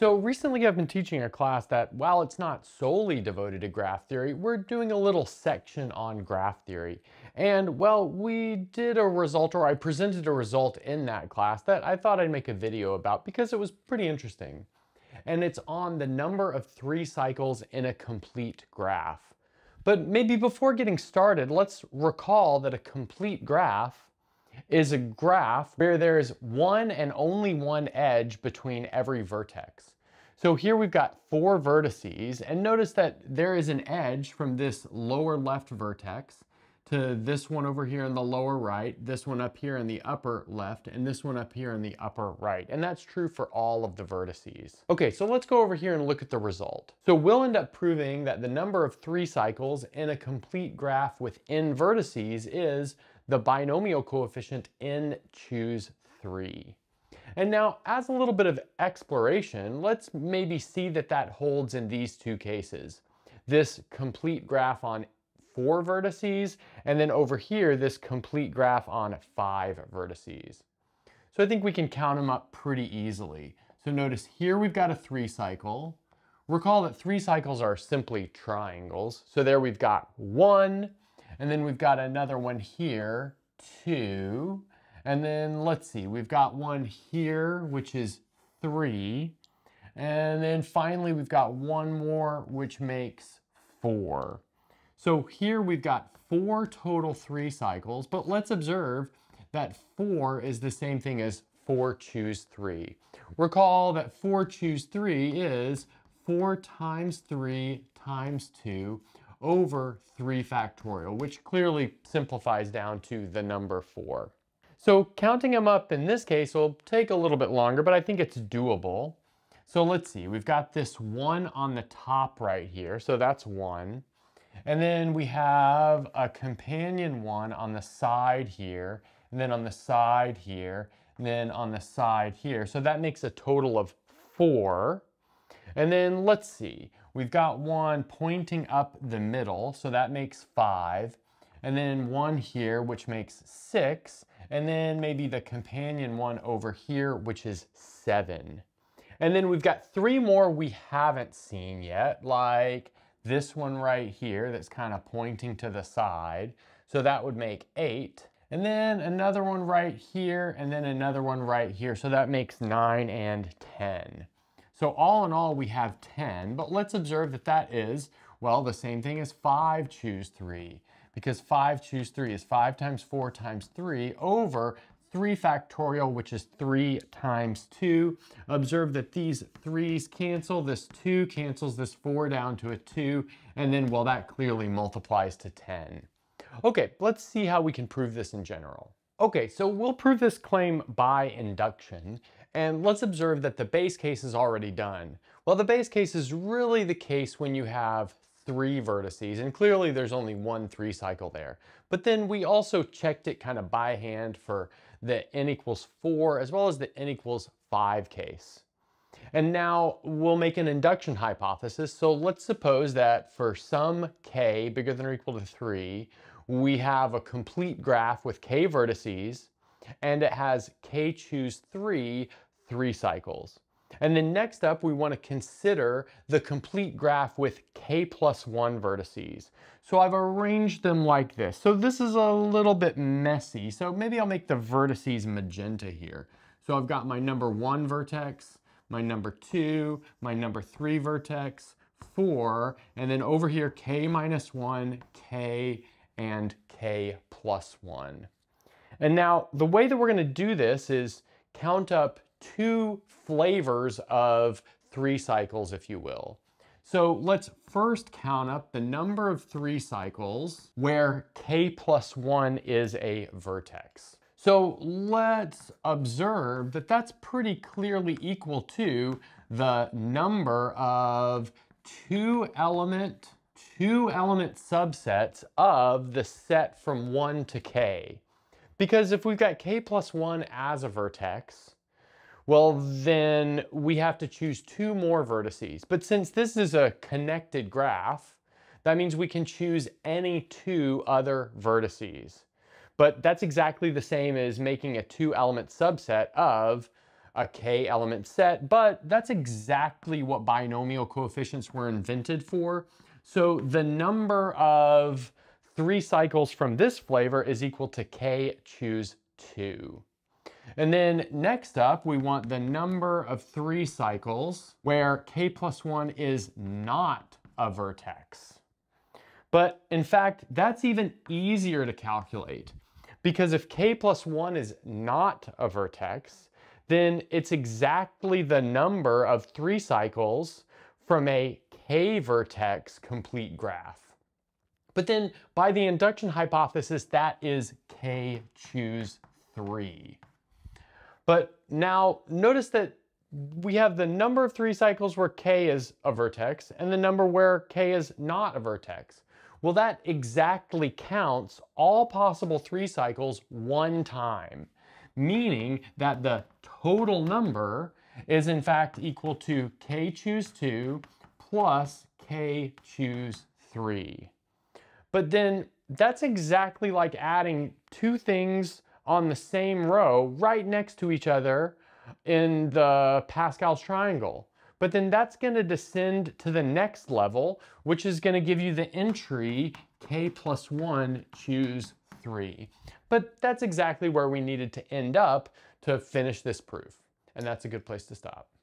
So recently I've been teaching a class that, while it's not solely devoted to graph theory, we're doing a little section on graph theory. And well, we did a result, or I presented a result in that class that I thought I'd make a video about because it was pretty interesting. And it's on the number of 3 cycles in a complete graph. But maybe before getting started, let's recall that a complete graph is a graph where there's one and only one edge between every vertex. So here we've got 4 vertices, and notice that there is an edge from this lower left vertex to this one over here in the lower right, this one up here in the upper left, and this one up here in the upper right. And that's true for all of the vertices. Okay, so let's go over here and look at the result. So we'll end up proving that the number of 3 cycles in a complete graph with n vertices is the binomial coefficient n choose 3. And now, as a little bit of exploration, let's maybe see that that holds in these two cases. This complete graph on 4 vertices, and then over here, this complete graph on 5 vertices. So I think we can count them up pretty easily. So notice here we've got a 3 cycle. Recall that 3 cycles are simply triangles. So there we've got 1, and then we've got another one here, 2, and then let's see, we've got one here, which is 3, and then finally we've got one more, which makes 4. So here we've got 4 total 3 cycles, but let's observe that 4 is the same thing as 4 choose 3. Recall that 4 choose 3 is 4 times 3 times 2, over 3 factorial, which clearly simplifies down to the number 4. So counting them up in this case will take a little bit longer, but I think it's doable. So let's see, we've got this 1 on the top right here, so that's 1. And then we have a companion 1 on the side here, and then on the side here, and then on the side here. So that makes a total of 4. And then let's see, we've got one pointing up the middle, so that makes 5, and then one here, which makes 6, and then maybe the companion one over here, which is 7. And then we've got 3 more we haven't seen yet, like this one right here that's kind of pointing to the side, so that would make 8, and then another one right here, and then another one right here, so that makes 9 and 10. So all in all, we have 10, but let's observe that that is, well, the same thing as 5 choose 3, because 5 choose 3 is 5 times 4 times 3 over 3 factorial, which is 3 times 2. Observe that these 3s cancel, this 2 cancels this 4 down to a 2, and then, well, that clearly multiplies to 10. Okay, let's see how we can prove this in general. Okay, so we'll prove this claim by induction. And let's observe that the base case is already done. Well, the base case is really the case when you have 3 vertices, and clearly there's only one 3 cycle there. But then we also checked it kind of by hand for the n equals 4 as well as the n equals 5 case. And now we'll make an induction hypothesis. So let's suppose that for some k bigger than or equal to 3, we have a complete graph with k vertices, and it has k choose 3 cycles. And then next up, we want to consider the complete graph with k plus 1 vertices. So I've arranged them like this. So this is a little bit messy. So maybe I'll make the vertices magenta here. So I've got my number 1 vertex, my number 2, my number 3 vertex, 4, and then over here, k minus 1, k, and k plus 1. And now the way that we're going to do this is count up 2 flavors of 3 cycles, if you will. So let's first count up the number of 3 cycles where k plus 1 is a vertex. So let's observe that that's pretty clearly equal to the number of 2 element subsets of the set from 1 to k. Because if we've got k plus 1 as a vertex, well, then we have to choose 2 more vertices. But since this is a connected graph, that means we can choose any 2 other vertices. But that's exactly the same as making a 2-element subset of a k element set, but that's exactly what binomial coefficients were invented for. So the number of 3 cycles from this flavor is equal to k choose 2. And then next up, we want the number of 3 cycles where k+1 is not a vertex. But in fact, that's even easier to calculate, because if k+1 is not a vertex, then it's exactly the number of 3 cycles from a k-vertex complete graph. But then by the induction hypothesis, that is k choose 3. But now notice that we have the number of 3 cycles where k is a vertex and the number where k is not a vertex. Well, that exactly counts all possible 3 cycles 1 time, meaning that the total number is in fact equal to k choose 2 plus k choose 3. But then that's exactly like adding 2 things on the same row right next to each other in the Pascal's triangle. But then that's going to descend to the next level, which is going to give you the entry k+1 choose 3. But that's exactly where we needed to end up to finish this proof. And that's a good place to stop.